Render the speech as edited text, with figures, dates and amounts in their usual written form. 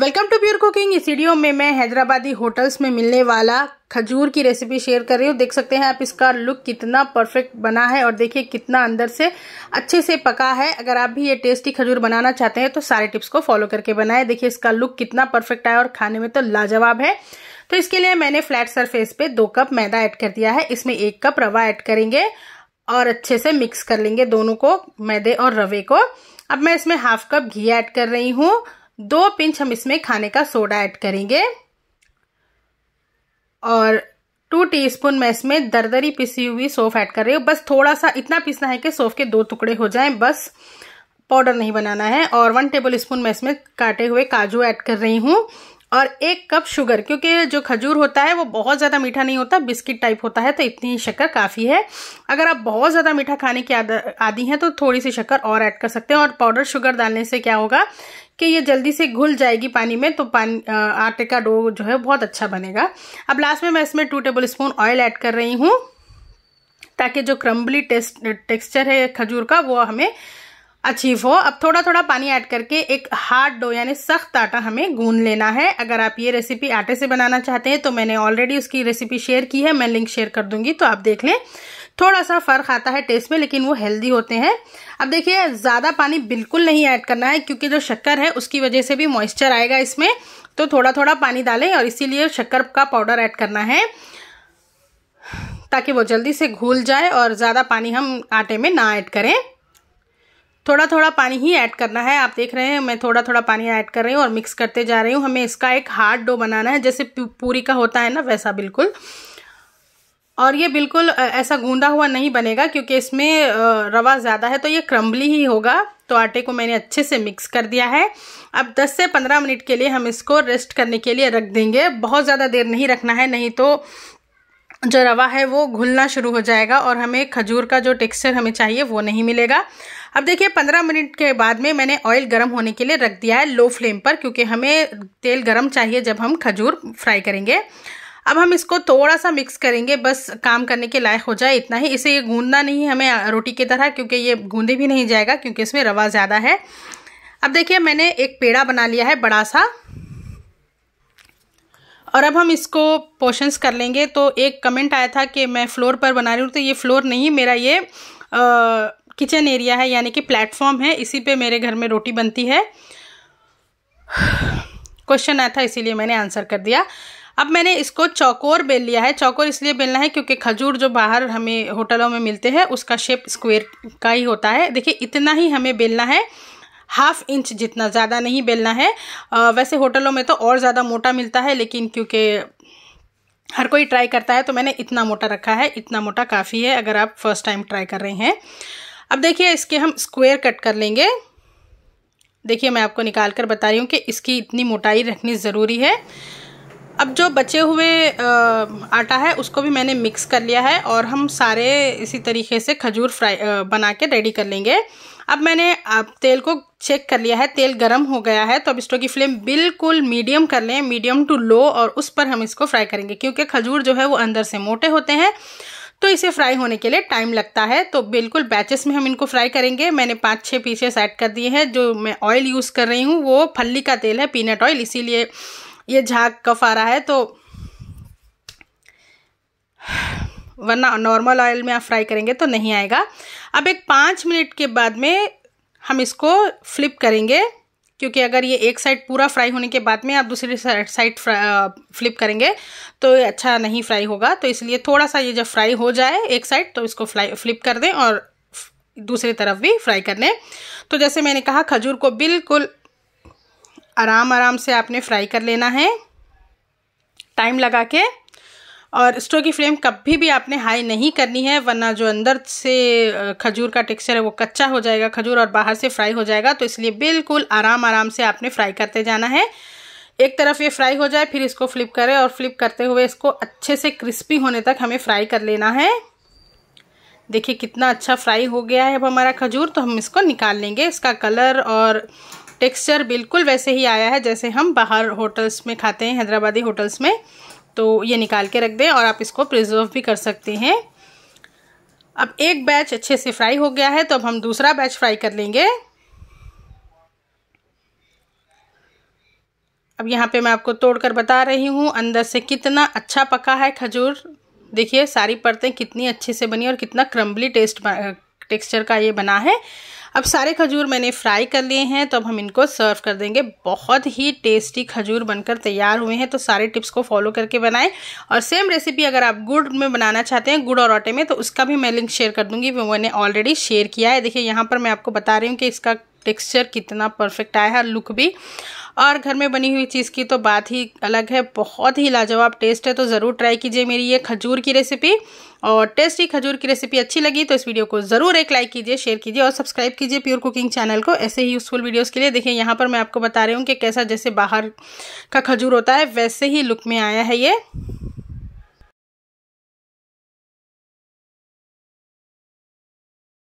Welcome to pure cooking. इस video में मैं हैदराबादी होटल्स में मिलने वाला खजूर की रेसिपी शेयर कर रही हूँ। देख सकते हैं आप इसका लुक कितना परफेक्ट बना है और देखिए कितना अंदर से अच्छे से पका है। अगर आप भी ये टेस्टी खजूर बनाना चाहते हैं तो सारे टिप्स को फॉलो करके बनाएं। देखिए इसका लुक कितना परफेक्ट आया और खाने में तो लाजवाब है। तो इसके लिए मैंने फ्लैट सरफेस पे 2 कप मैदा ऐड कर दिया है। इसमें 1 कप रवा ऐड करेंगे और अच्छे से मिक्स कर लेंगे दोनों को, मैदे और रवे को। अब मैं इसमें 1/2 कप घी ऐड कर रही हूँ। 2 पिंच हम इसमें खाने का सोडा ऐड करेंगे और 2 टीस्पून मैं इसमें दरदरी पिसी हुई सौंफ ऐड कर रही हूँ। बस थोड़ा सा इतना पीसना है कि सौंफ के 2 टुकड़े हो जाएं, बस पाउडर नहीं बनाना है। और 1 टेबलस्पून मैं इसमें काटे हुए काजू ऐड कर रही हूँ और 1 कप शुगर, क्योंकि जो खजूर होता है वो बहुत ज़्यादा मीठा नहीं होता, बिस्किट टाइप होता है, तो इतनी ही शक्कर काफ़ी है। अगर आप बहुत ज़्यादा मीठा खाने की आदी हैं तो थोड़ी सी शक्कर और ऐड कर सकते हैं। और पाउडर शुगर डालने से क्या होगा कि ये जल्दी से घुल जाएगी पानी में, तो आटे का डो जो है बहुत अच्छा बनेगा। अब लास्ट में मैं इसमें 2 टेबलस्पून ऑयल ऐड कर रही हूँ ताकि जो क्रम्बली टेक्स्चर है खजूर का वो हमें अचीव हो। अब थोड़ा थोड़ा पानी ऐड करके एक हार्ड डो यानी सख्त आटा हमें गूंद लेना है। अगर आप ये रेसिपी आटे से बनाना चाहते हैं तो मैंने ऑलरेडी उसकी रेसिपी शेयर की है, मैं लिंक शेयर कर दूंगी, तो आप देख लें। थोड़ा सा फर्क आता है टेस्ट में, लेकिन वो हेल्दी होते हैं। अब देखिए ज़्यादा पानी बिल्कुल नहीं ऐड करना है, क्योंकि जो शक्कर है उसकी वजह से भी मॉइस्चर आएगा इसमें, तो थोड़ा थोड़ा पानी डालें और इसीलिए शक्कर का पाउडर ऐड करना है ताकि वो जल्दी से घुल जाए और ज़्यादा पानी हम आटे में ना ऐड करें। थोड़ा थोड़ा पानी ही ऐड करना है। आप देख रहे हैं मैं थोड़ा थोड़ा पानी ऐड कर रही हूँ और मिक्स करते जा रही हूँ। हमें इसका एक हार्ड डो बनाना है, जैसे पूरी का होता है ना वैसा बिल्कुल। और ये बिल्कुल ऐसा गूंदा हुआ नहीं बनेगा क्योंकि इसमें रवा ज़्यादा है, तो ये क्रम्बली ही होगा। तो आटे को मैंने अच्छे से मिक्स कर दिया है। अब 10 से 15 मिनट के लिए हम इसको रेस्ट करने के लिए रख देंगे। बहुत ज़्यादा देर नहीं रखना है, नहीं तो जो रवा है वो घुलना शुरू हो जाएगा और हमें खजूर का जो टेक्सचर हमें चाहिए वो नहीं मिलेगा। अब देखिए 15 मिनट के बाद में मैंने ऑयल गरम होने के लिए रख दिया है लो फ्लेम पर, क्योंकि हमें तेल गरम चाहिए जब हम खजूर फ्राई करेंगे। अब हम इसको थोड़ा सा मिक्स करेंगे, बस काम करने के लायक हो जाए इतना ही। इसे गूंदना नहीं हमें रोटी की तरह, क्योंकि ये गूंदे भी नहीं जाएगा क्योंकि इसमें रवा ज़्यादा है। अब देखिए मैंने एक पेड़ा बना लिया है बड़ा सा और अब हम इसको पोर्शंस कर लेंगे। तो एक कमेंट आया था कि मैं फ्लोर पर बना रही हूँ, तो ये फ्लोर नहीं, मेरा ये किचन एरिया है यानी कि प्लेटफॉर्म है, इसी पे मेरे घर में रोटी बनती है। क्वेश्चन आया था इसीलिए मैंने आंसर कर दिया। अब मैंने इसको चौकोर बेल लिया है। चौकोर इसलिए बेलना है क्योंकि खजूर जो बाहर हमें होटलों में मिलते हैं उसका शेप स्क्वायर का ही होता है। देखिए इतना ही हमें बेलना है, 1/2 इंच जितना, ज़्यादा नहीं बेलना है। वैसे होटलों में तो और ज़्यादा मोटा मिलता है, लेकिन क्योंकि हर कोई ट्राई करता है तो मैंने इतना मोटा रखा है। इतना मोटा काफ़ी है अगर आप फर्स्ट टाइम ट्राई कर रहे हैं। अब देखिए इसके हम स्क्वायर कट कर लेंगे। देखिए मैं आपको निकाल कर बता रही हूँ कि इसकी इतनी मोटाई रखनी ज़रूरी है। अब जो बचे हुए आटा है उसको भी मैंने मिक्स कर लिया है और हम सारे इसी तरीके से खजूर फ्राई बना के रेडी कर लेंगे। अब मैंने तेल को चेक कर लिया है, तेल गरम हो गया है। तो अब स्टोव की फ्लेम बिल्कुल मीडियम कर लें, मीडियम टू लो, और उस पर हम इसको फ्राई करेंगे क्योंकि खजूर जो है वो अंदर से मोटे होते हैं तो इसे फ्राई होने के लिए टाइम लगता है। तो बिल्कुल बैचेस में हम इनको फ्राई करेंगे। मैंने 5-6 पीसेस ऐड कर दिए हैं। जो मैं ऑयल यूज़ कर रही हूँ वो फल्ली का तेल है, पीनट ऑयल, इसीलिए ये झाग कफ आ रहा है। तो वरना नॉर्मल ऑयल में आप फ्राई करेंगे तो नहीं आएगा। अब एक 5 मिनट के बाद में हम इसको फ्लिप करेंगे, क्योंकि अगर ये एक साइड पूरा फ्राई होने के बाद में आप दूसरी साइड फ्लिप करेंगे तो ये अच्छा नहीं फ्राई होगा। तो इसलिए थोड़ा सा ये जब फ्राई हो जाए एक साइड तो इसको फ्लिप कर दें और दूसरी तरफ भी फ्राई कर लें। तो जैसे मैंने कहा खजूर को बिल्कुल आराम आराम से आपने फ्राई कर लेना है टाइम लगा के। और स्टोव की फ्लेम कभी भी आपने हाई नहीं करनी है, वरना जो अंदर से खजूर का टेक्सचर है वो कच्चा हो जाएगा खजूर और बाहर से फ्राई हो जाएगा। तो इसलिए बिल्कुल आराम आराम से आपने फ्राई करते जाना है। एक तरफ ये फ्राई हो जाए फिर इसको फ्लिप करें और फ्लिप करते हुए इसको अच्छे से क्रिस्पी होने तक हमें फ्राई कर लेना है। देखिए कितना अच्छा फ्राई हो गया है अब हमारा खजूर। तो हम इसको निकाल लेंगे। इसका कलर और टेक्सचर बिल्कुल वैसे ही आया है जैसे हम बाहर होटल्स में खाते हैं, हैदराबादी होटल्स में। तो ये निकाल के रख दें और आप इसको प्रिजर्व भी कर सकते हैं। अब एक बैच अच्छे से फ्राई हो गया है तो अब हम दूसरा बैच फ्राई कर लेंगे। अब यहाँ पे मैं आपको तोड़कर बता रही हूँ अंदर से कितना अच्छा पका है खजूर। देखिए सारी परतें कितनी अच्छे से बनी और कितना क्रम्बली टेक्सचर का ये बना है। अब सारे खजूर मैंने फ्राई कर लिए हैं, तो अब हम इनको सर्व कर देंगे। बहुत ही टेस्टी खजूर बनकर तैयार हुए हैं। तो सारे टिप्स को फॉलो करके बनाएं। और सेम रेसिपी अगर आप गुड़ में बनाना चाहते हैं, गुड़ और आटे में, तो उसका भी मैं लिंक शेयर कर दूंगी, वो मैंने ऑलरेडी शेयर किया है। देखिए यहाँ पर मैं आपको बता रही हूँ कि इसका टेक्सचर कितना परफेक्ट आया है, लुक भी, और घर में बनी हुई चीज़ की तो बात ही अलग है। बहुत ही लाजवाब टेस्ट है, तो ज़रूर ट्राई कीजिए मेरी ये खजूर की रेसिपी। और टेस्टी खजूर की रेसिपी अच्छी लगी तो इस वीडियो को ज़रूर एक लाइक कीजिए, शेयर कीजिए और सब्सक्राइब कीजिए प्योर कुकिंग चैनल को ऐसे ही यूज़फुल वीडियोज़ के लिए। देखिए यहाँ पर मैं आपको बता रही हूँ कि कैसा जैसे बाहर का खजूर होता है वैसे ही लुक में आया है ये।